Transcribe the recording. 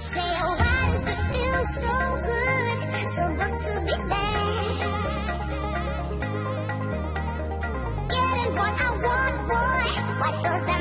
say, oh, why does it feel so good, so good to be back? Getting what I want, boy, what does that